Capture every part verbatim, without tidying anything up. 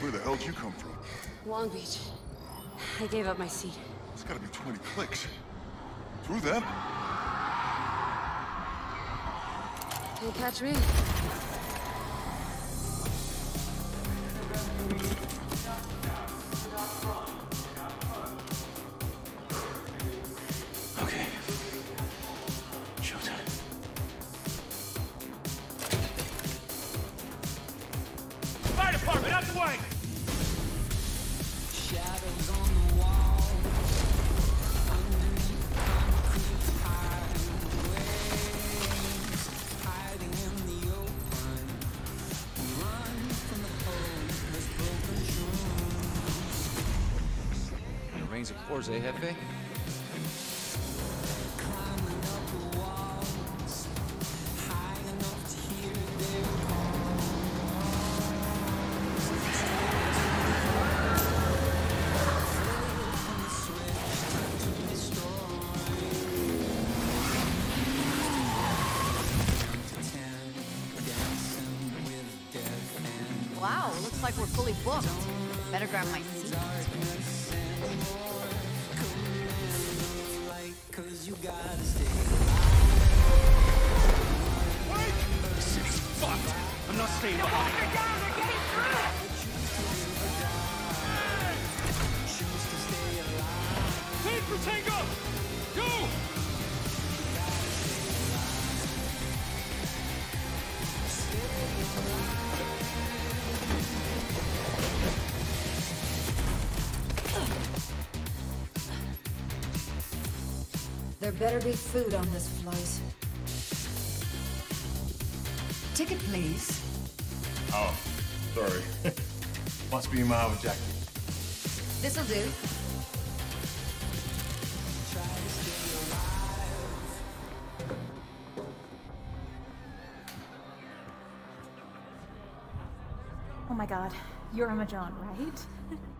Where the hell did you come from? Long Beach. I gave up my seat. It's gotta be twenty clicks. Through them? You'll catch me. Forza, Jefe. Wow, looks like we're fully booked. Better grab my seat. You gotta stay alive. Wait! The city's fucked! I'm not staying no, behind! They're down! They're getting through! Choose to stay alive. Leave for Tango! Go! You gotta stay alive. Stay alive. There better be food on this flight. Ticket, please. Oh, sorry. Must be my objective. This'll do. Try to stay alive. Oh my god, you're Emma Jaunt, right?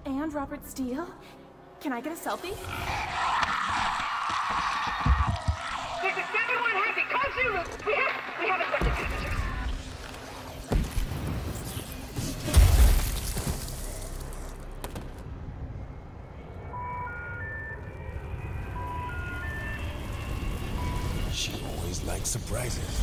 And Robert Steele? Can I get a selfie? We have, we have a bunch of visitors. She always likes surprises.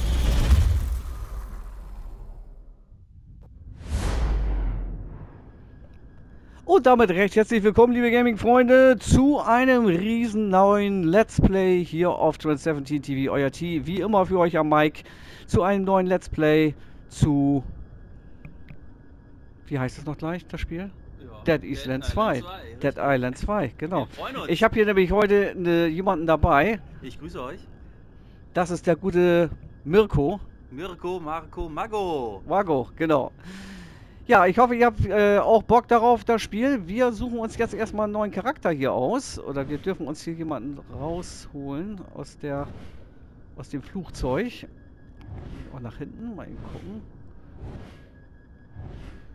Und damit recht herzlich willkommen, liebe Gaming-Freunde, zu einem riesen neuen Let's Play hier auf Trance siebzehn T V, euer T, wie immer für euch am Mic, zu einem neuen Let's Play zu, wie heißt es noch gleich, das Spiel? Ja, Dead Island zwei. Dead Island zwei, genau. Ich habe hier nämlich heute ne, jemanden dabei. Ich grüße euch. Das ist der gute Mirko. Mirko Marco Mago. Mago, genau. Ja, ich hoffe, ihr habt äh, auch Bock darauf, das Spiel. Wir suchen uns jetzt erstmal einen neuen Charakter hier aus. Oder wir dürfen uns hier jemanden rausholen aus der, aus dem Flugzeug. Auch nach hinten, mal eben gucken.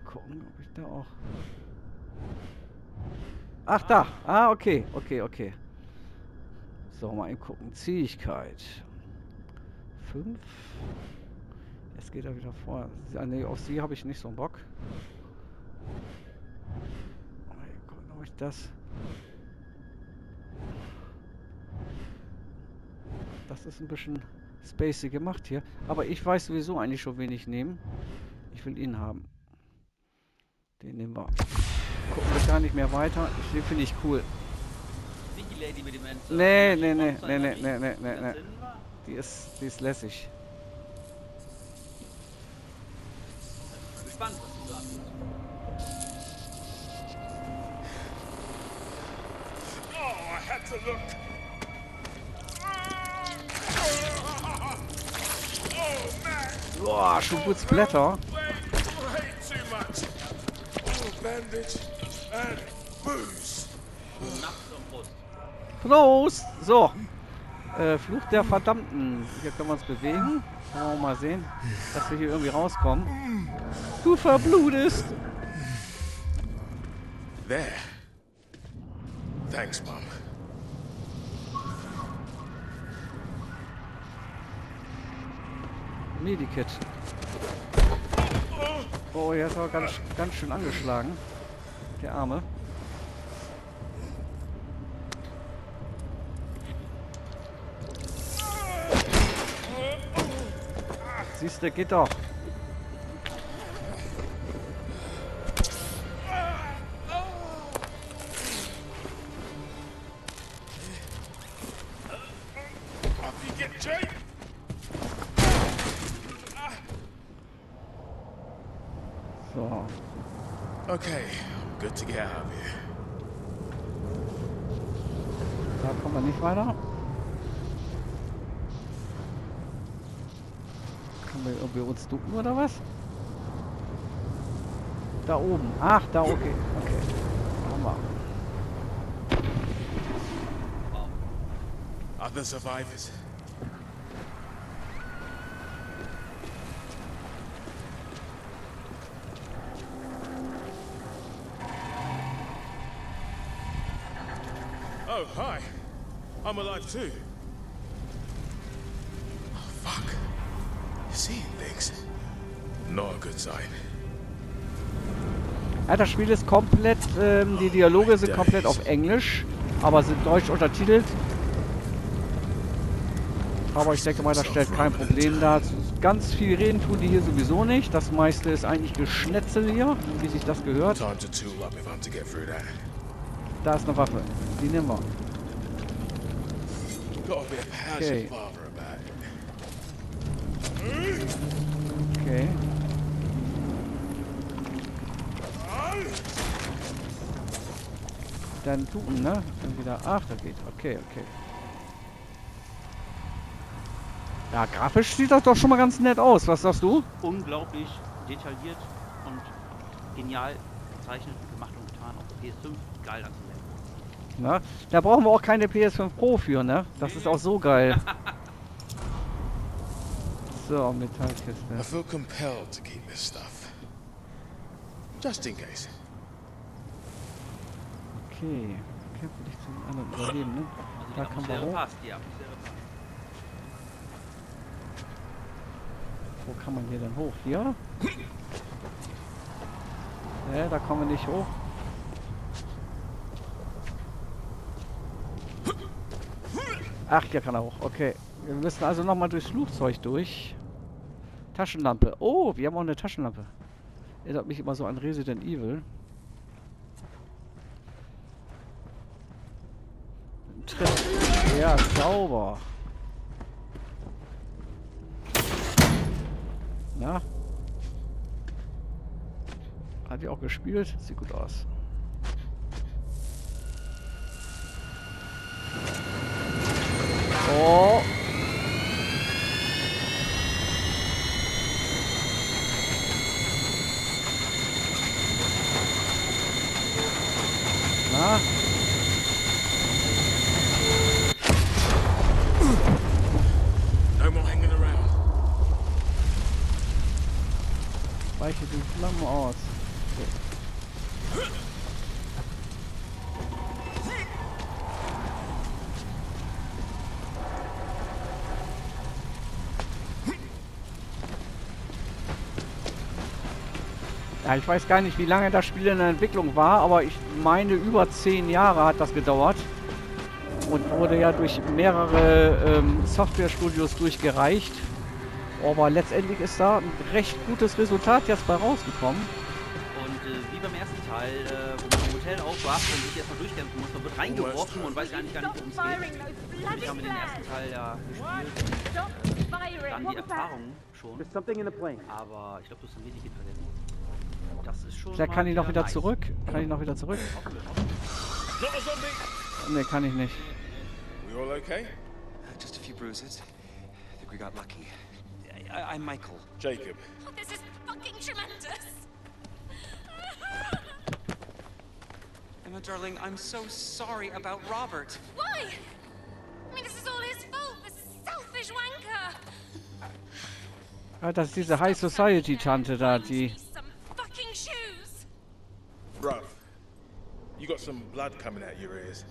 Gucken, ob ich da auch... Ach, da. Ah, okay, okay, okay. So, mal eben gucken. Zähigkeit. fünf... Jetzt geht er wieder vor. Ah, nee, auf sie habe ich nicht so einen Bock. Oh, gucken, ob ich das... Das ist ein bisschen spacey gemacht hier. Aber ich weiß sowieso eigentlich schon, wen ich nehmen. Ich will ihn haben. Den nehmen wir. Gucken wir gar nicht mehr weiter. Den finde ich cool. Nicht die Lady mit dem Enzo. Nee, nee, nee, nee, nee, nee, nee, nee, nee. Die ist, die ist lässig. Spannend, was du sagst. Oh, I had to look. Oh man. Boah, schon gut Blätter. Prost. So. Äh, Fluch der Verdammten. Hier können wir uns bewegen. Oh, mal sehen, dass wir hier irgendwie rauskommen. Du verblutest! There. Thanks, Mom. Medikit. Oh, oh. Boah, der ist aber ganz, ganz schön angeschlagen. Der Arme. Siehst du, der geht doch. So. Okay, good to get out of here. Da kommen wir nicht weiter. Können wir irgendwie uns ducken oder was? Da oben. Ach, da, okay. Okay. Haben wir. Other survivors. Oh, hi. I'm alive too. Oh, fuck. Seeing things. Not a good sign. Ja, das Spiel ist komplett, ähm, die Dialoge sind komplett auf Englisch, aber sind deutsch untertitelt. Aber ich denke mal, das stellt kein Problem dar. Ganz viel reden tun die hier sowieso nicht. Das meiste ist eigentlich Geschnetzel hier, wie sich das gehört. Da ist eine Waffe. Die nehmen wir. Okay. Okay. Dann tun, ne? Dann wieder. Ach, da geht. Okay, okay. Ja, grafisch sieht das doch schon mal ganz nett aus. Was sagst du? Unglaublich detailliert und genial gezeichnet und gemacht und getan. Auf der P S fünf, geil anzunehmen. Ne? Da brauchen wir auch keine P S fünf Pro für, ne? Das nee. Ist auch so geil. So, Metallkiste. I feel compelled to keep this stuff. Just in case. Okay. Kämpfe dich zum anderen Problem, ne? Da kann man hoch. Wo kann man hier denn hoch? Hier? Ne, da kommen wir nicht hoch. Ach, hier kann er hoch. Okay. Wir müssen also nochmal durchs Flugzeug durch. Taschenlampe. Oh, wir haben auch eine Taschenlampe. Erinnert mich immer so an Resident Evil. Tritt. Ja, sauber. Ja. Hat die auch gespielt? Sieht gut aus. Oh. Na? Weiche die Flammen aus. Okay. Ja, ich weiß gar nicht, wie lange das Spiel in der Entwicklung war, aber ich meine, über zehn Jahre hat das gedauert und wurde ja durch mehrere ähm, Softwarestudios durchgereicht. Aber letztendlich ist da ein recht gutes Resultat jetzt bei rausgekommen. Und äh, wie beim ersten Teil, äh, wo man im Hotel aufwacht und sich erstmal durchkämpfen muss, man wird reingeworfen und weiß eigentlich gar nicht, worum es geht. Ich habe den ersten Teil ja gespielt. Äh, dann die Erfahrung schon. Aber ich glaube, du hast ein wenig verletzt. Das ist schon. Vielleicht kann ich noch wieder nice. Zurück. Kann ich noch wieder zurück? Ne, kann ich nicht. We all okay? Just a few bruises. I think we got lucky. I'm Michael. Jacob. Oh, this is fucking tremendous. Emma, darling, I'm so sorry about Robert. Why? I mean, this is all his fault, this selfish wanker. Ah, das ist diese High Society Tante da, die. Some fucking shoes. Bruv, you got some blood coming out your ears.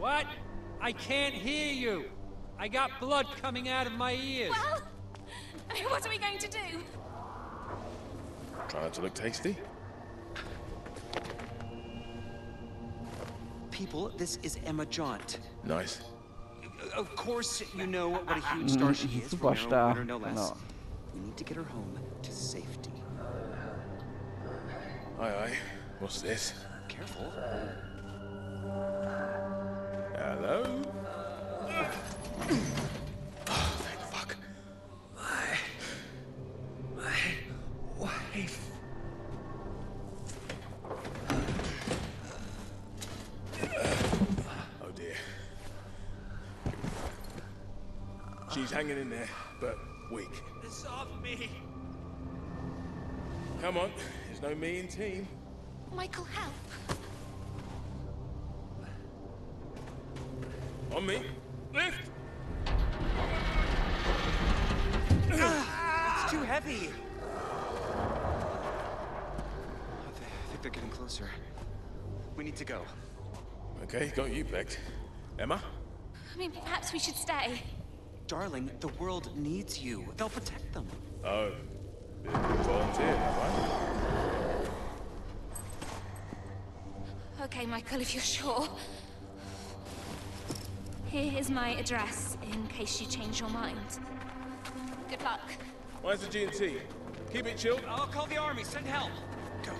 What? I can't hear you. I got blood coming out of my ears. Well, I mean, what are we going to do? Try not to look tasty. People, this is Emma Jaunt. Nice. Of course, you know what a huge star she is. Superstar. No, no, no less. No. We need to get her home to safety. Aye, aye. What's this? Careful. Hello. Oh, thank fuck. My, my wife. Oh dear. She's hanging in there, but weak. It's on me. Come on, there's no me in team. Michael, help. On me. Lift. Ah, it's too heavy. I think they're getting closer. We need to go. Okay, got you pegged. Emma? I mean, perhaps we should stay. Darling, the world needs you. They'll protect them. Oh. You volunteered, have I? Okay, Michael, if you're sure. Here is my address, in case you change your mind. Good luck. Where's the G and T? Keep it chill. I'll call the army. Send help. Go.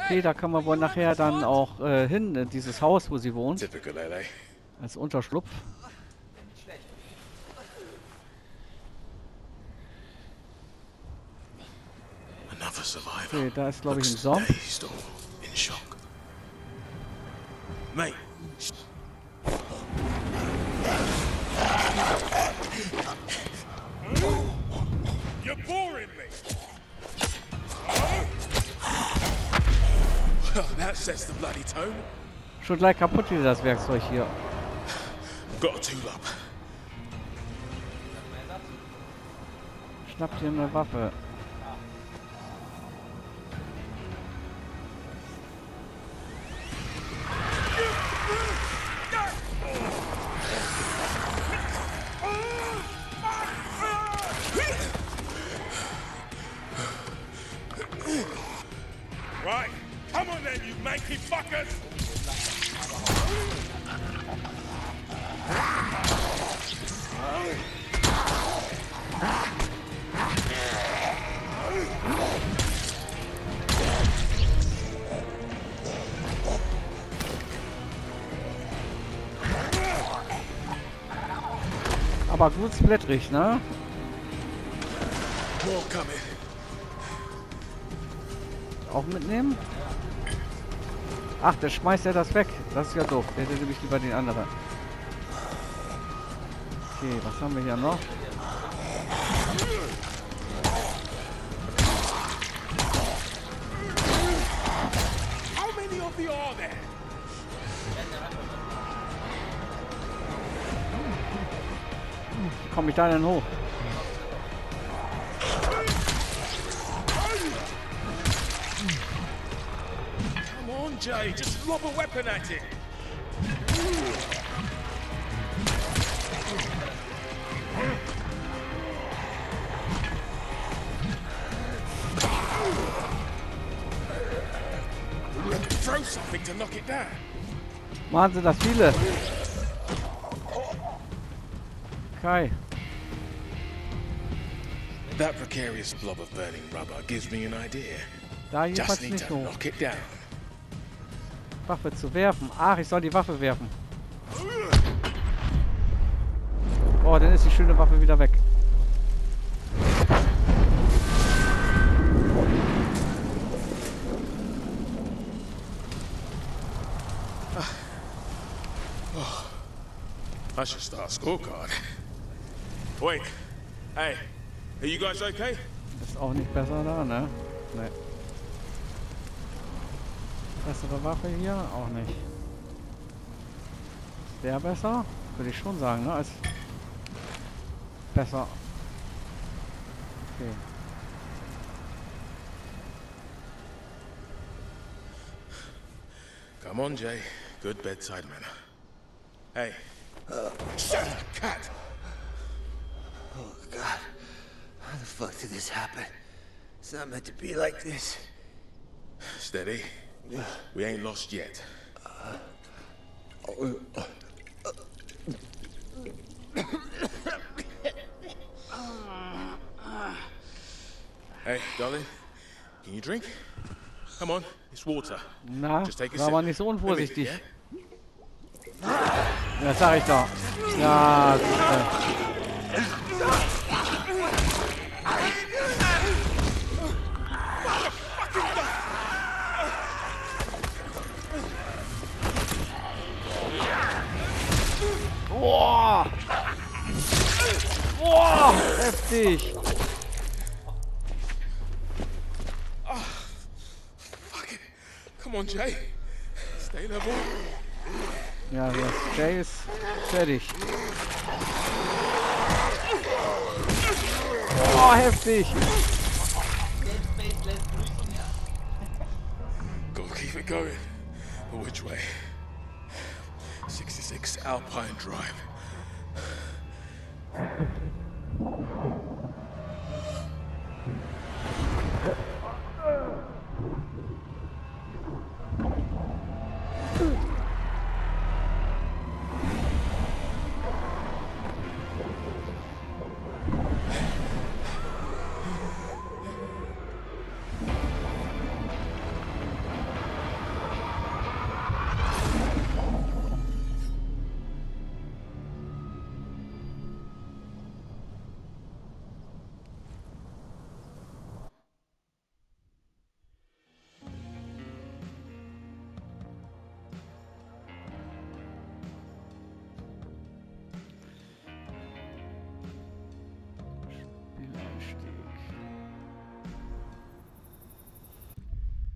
Okay, da können wir wohl nachher dann auch äh, hin, in dieses Haus, wo sie wohnt. Typical L A. Als Unterschlupf. Another survivor. Okay, da ist, glaube ich, ein Zombie. In shock. Mate. You're boring me. Well, that sets the bloody tone. Schon gleich kaputt dieses Werkzeug hier. Got to up. Schnapp dir eine Waffe. Aber gut splatterig, ne? Auch mitnehmen? Ach, der schmeißt ja das weg. Das ist ja doof. Der hätte nämlich lieber den anderen. Okay, was haben wir hier noch? Wie komme ich da denn hoch? Jay, just lob a weapon at it. Throw something to knock it down. Machen Sie das viele. Okay. That precarious blob of burning rubber gives me an idea. Da just need to knock it down. Waffe zu werfen. Ach, ich soll die Waffe werfen. Oh, dann ist die schöne Waffe wieder weg. I should start a scorecard. Wait. Hey, are you guys okay? Ist auch nicht besser da, ne? Nee. Bessere Waffe hier? Auch nicht. Ist der besser? Würde ich schon sagen, ne? Ist besser. Okay. Come on, Jay. Good bedside manner. Hey. Uh, shut up, cat! Oh, God. How the fuck did this happen? It's not meant to be like this. Steady. We ain't lost yet. Hey, darling, can you drink? Come on, it's water. Na, just take a sip. War man nicht so unvorsichtig. Das sag ich doch. Ja, boah! Boah! Heftig! Oh, fuck it. Come on, Jay. Stay there, boy. Ja, das Jay ist fertig. Boah, heftig! Go, keep it going. But which way? sechsundsechzig Alpine Drive.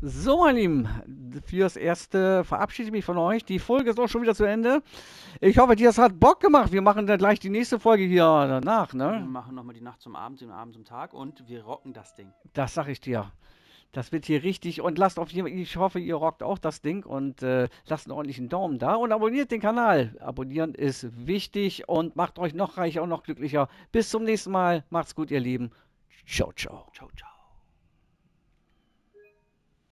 So, meine Lieben, fürs Erste verabschiede ich mich von euch. Die Folge ist auch schon wieder zu Ende. Ich hoffe, dir hat Bock gemacht. Wir machen dann gleich die nächste Folge hier danach, ne? Wir machen nochmal die Nacht zum Abend, den Abend zum Tag und wir rocken das Ding. Das sag ich dir. Das wird hier richtig. Und lasst auf jeden Fall, ich hoffe, ihr rockt auch das Ding und äh, lasst einen ordentlichen Daumen da und abonniert den Kanal. Abonnieren ist wichtig und macht euch noch reicher und noch glücklicher. Bis zum nächsten Mal. Macht's gut, ihr Lieben. Ciao, ciao. Ciao, ciao.